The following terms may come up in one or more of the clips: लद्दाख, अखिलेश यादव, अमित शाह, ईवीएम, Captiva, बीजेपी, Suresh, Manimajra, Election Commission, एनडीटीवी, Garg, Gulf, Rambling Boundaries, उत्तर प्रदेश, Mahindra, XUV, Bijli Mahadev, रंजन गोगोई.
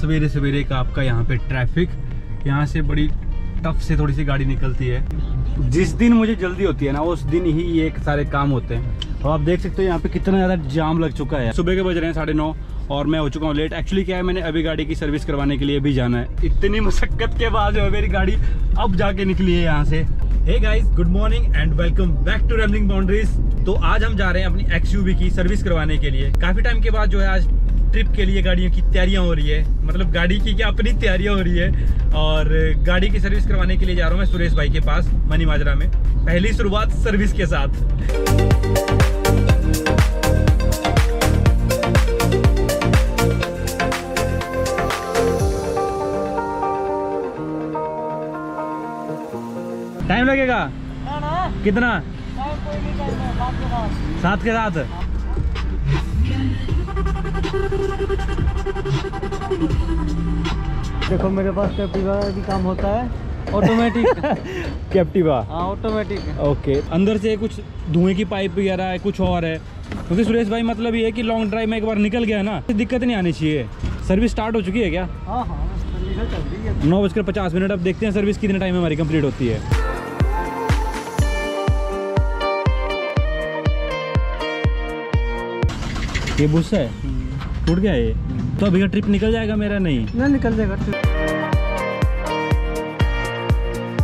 सवेरे सवेरे का आपका यहाँ पे ट्रैफिक, यहाँ से बड़ी टफ से थोड़ी सी गाड़ी निकलती है। जिस दिन मुझे जल्दी होती है ना उस दिन ही ये सारे काम होते हैं। और आप देख सकते हो यहाँ पे कितना ज़्यादा जाम लग चुका है। सुबह के बज रहे हैं 9:30 और मैं हो चुका हूँ लेट। एक्चुअली क्या है, मैंने अभी गाड़ी की सर्विस करवाने के लिए भी जाना है। इतनी मशक्कत के बाद जो है मेरी गाड़ी अब जाके निकली है यहाँ से। Hey guys, good morning and welcome back to rambling boundaries. तो आज हम जा रहे हैं अपनी XUV की सर्विस करवाने के लिए। काफ़ी टाइम के बाद जो है आज ट्रिप के लिए गाड़ियों की तैयारियां हो रही है, मतलब गाड़ी की क्या अपनी तैयारियां हो रही है। और गाड़ी की सर्विस करवाने के लिए जा रहा हूं मैं सुरेश भाई के पास मनीमाजरा में। पहली शुरुआत सर्विस के साथ। टाइम लगेगा ना। कितना साथ के साथ। देखो मेरे पास कैप्टिवा भी काम होता है, ऑटोमेटिक। कैप्टिवा हाँ, ऑटोमेटिक। ओके, अंदर से कुछ धुएं की पाइप वगैरह है, कुछ और है। क्योंकि सुरेश भाई मतलब ये है कि लॉन्ग ड्राइव में एक बार निकल गया ना, दिक्कत नहीं आनी चाहिए। सर्विस स्टार्ट हो चुकी है क्या? हाँ हाँ, सर्विस चल रही है। 9:50। अब देखते हैं सर्विस कितने टाइम में हमारी कंप्लीट होती है। ये बुस्सा है, टूट गया ये। तो अभी ट्रिप निकल जाएगा मेरा? नहीं ना, निकल जाएगा ट्रिप।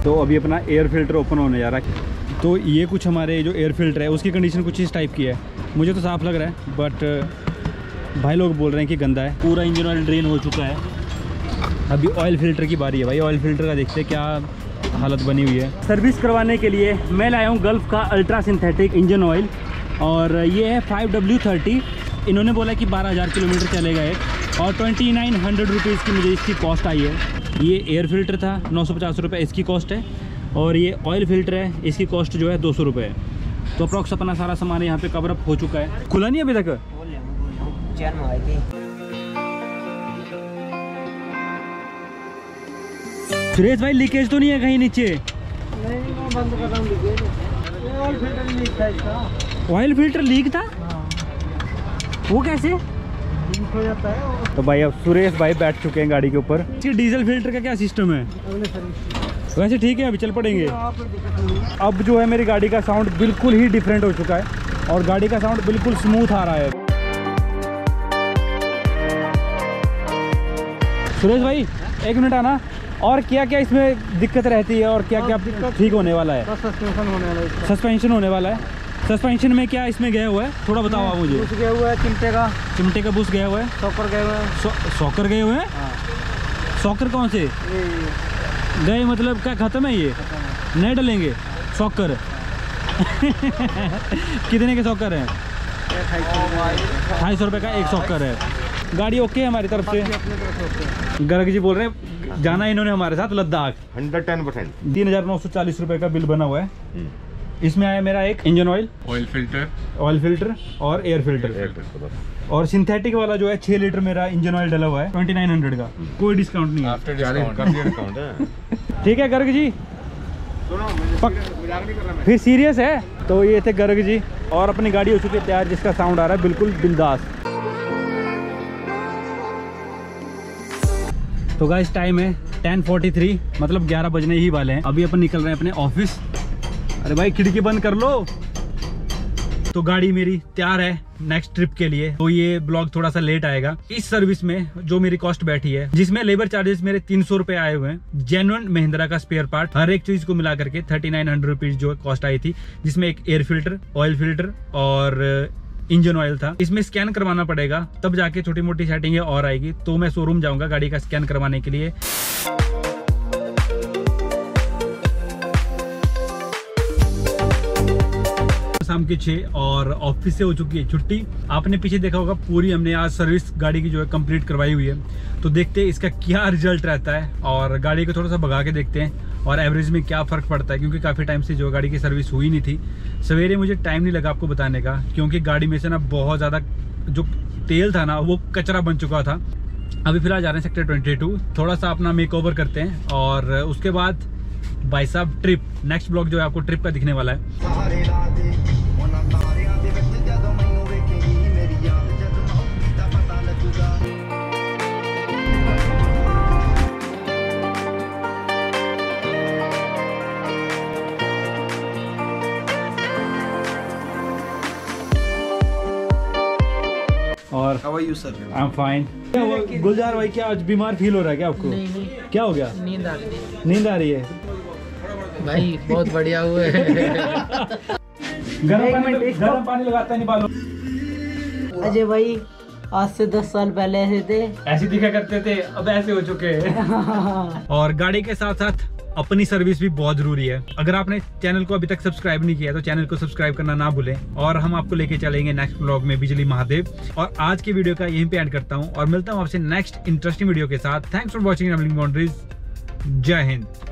तो अभी अपना एयर फिल्टर ओपन होने जा रहा है। तो ये कुछ हमारे जो एयर फिल्टर है उसकी कंडीशन कुछ इस टाइप की है। मुझे तो साफ लग रहा है, बट भाई लोग बोल रहे हैं कि गंदा है। पूरा इंजन ऑयल ड्रेन हो चुका है। अभी ऑयल फिल्टर की बारी है भाई। ऑयल फिल्टर का देखते हैं क्या हालत बनी हुई है। सर्विस करवाने के लिए मैं लाया हूँ गल्फ का अल्ट्रा सिंथेटिक इंजन ऑयल, और ये है 5W30। इन्होंने बोला कि 12,000 किलोमीटर चलेगा एक, और 2,900 रुपीज़ की मुझे इसकी कॉस्ट आई है। ये एयर फिल्टर था, 950 रुपये इसकी कॉस्ट है। और ये ऑयल फिल्टर है, इसकी कॉस्ट जो है 200 रुपये है। तो अप्रॉक्स अपना सारा सामान यहाँ पे कवर अप हो चुका है। खुला नहीं अभी तक। सुरेश भाई, लीकेज तो नहीं है कहीं नीचे? ऑयल फिल्टर लीक था, वो कैसे हो जाता है? तो भाई अब सुरेश भाई बैठ चुके हैं गाड़ी के ऊपर। इसके डीजल फिल्टर का क्या सिस्टम है? वैसे ठीक है, अभी चल पड़ेंगे। अब जो है मेरी गाड़ी का साउंड बिल्कुल ही डिफरेंट हो चुका है, और गाड़ी का साउंड बिल्कुल स्मूथ आ रहा है। सुरेश भाई, एक मिनट आना। और क्या क्या इसमें दिक्कत रहती है और क्या क्या ठीक होने वाला है? सस्पेंशन होने वाला है। सस्पेंशन में क्या इसमें गया हुआ है, थोड़ा बताओ आप मुझे। बुश गया हुआ है, चिमटे का बुश गया हुआ है। सॉकर गए हुए हैं। सॉकर गए हुए हैं? सॉकर कौन से गए? मतलब क्या खत्म है ये? नहीं डलेंगे सॉकर। कितने के सॉकर हैं? 250 रुपये का एक सॉकर है। गाड़ी ओके है हमारी तरफ से। गर्ग जी बोल रहे हैं जाना इन्होंने हमारे साथ लद्दाख 110%। 3,940 रुपये का बिल बना हुआ है। इसमें आया मेरा एक इंजन ऑयल, ऑयल फिल्टर और एयर फिल्टर, और सिंथेटिक वाला जो है 6 लीटर मेरा इंजन ऑयल डला हुआ है 2,900 का। कोई डिस्काउंट नहीं है। ठीक है गर्ग जी, फिर सीरियस है। तो ये थे गर्ग जी, और अपनी गाड़ी हो चुकी है तैयार, जिसका साउंड आ रहा है बिल्कुल बिंदास। तो गाइस टाइम है 10:43, मतलब 11 बजने ही वाले हैं। अभी अपन निकल रहे हैं अपने ऑफिस। अरे भाई खिड़की बंद कर लो। तो गाड़ी मेरी तैयार है नेक्स्ट ट्रिप के लिए। तो ये ब्लॉग थोड़ा सा लेट आएगा। इस सर्विस में जो मेरी कॉस्ट बैठी है, जिसमें लेबर चार्जेस मेरे 300 रुपए आए हुए हैं, जेन्युइन महिंद्रा का स्पेयर पार्ट हर एक चीज को मिला करके 3,900 रुपीज जो कॉस्ट आई थी, जिसमें एक एयर फिल्टर, ऑयल फिल्टर और इंजन ऑयल था। इसमें स्कैन करवाना पड़ेगा, तब जाके छोटी मोटी सेटिंग और आएगी। तो मैं शोरूम जाऊंगा गाड़ी का स्कैन करवाने के लिए। शाम के 6 और ऑफिस से हो चुकी है छुट्टी। आपने पीछे देखा होगा पूरी हमने आज सर्विस गाड़ी की जो है कंप्लीट करवाई हुई है। तो देखते हैं इसका क्या रिजल्ट रहता है, और गाड़ी को थोड़ा सा भगा के देखते हैं और एवरेज में क्या फ़र्क पड़ता है। क्योंकि काफ़ी टाइम से जो गाड़ी की सर्विस हुई नहीं थी। सवेरे मुझे टाइम नहीं लगा आपको बताने का, क्योंकि गाड़ी में से ना बहुत ज़्यादा जो तेल था ना वो कचरा बन चुका था। अभी फिलहाल जा रहे हैं सेक्टर 22, थोड़ा सा अपना मेक ओवर करते हैं, और उसके बाद भाई साहब ट्रिप। नेक्स्ट ब्लॉग जो है आपको ट्रिप का दिखने वाला है। How are you sir? I'm fine. गुलजार भाई क्या आज बीमार फील हो रहा है क्या आपको? नहीं। क्या हो गया? नींद आ रही है भाई। बहुत बढ़िया हुआ है। गरम पानी लगाता है बालों। अजय भाई आज से 10 साल पहले ऐसे थे, ऐसे दिखा करते थे, अब ऐसे हो चुके हैं। और गाड़ी के साथ साथ अपनी सर्विस भी बहुत जरूरी है। अगर आपने चैनल को अभी तक सब्सक्राइब नहीं किया तो चैनल को सब्सक्राइब करना ना भूलें। और हम आपको लेके चलेंगे नेक्स्ट व्लॉग में बिजली महादेव। और आज की वीडियो का यहीं पे एंड करता हूँ और मिलता हूँ आपसे नेक्स्ट इंटरेस्टिंग वीडियो के साथ। Thanks for watching rambling boundaries. जय हिंद।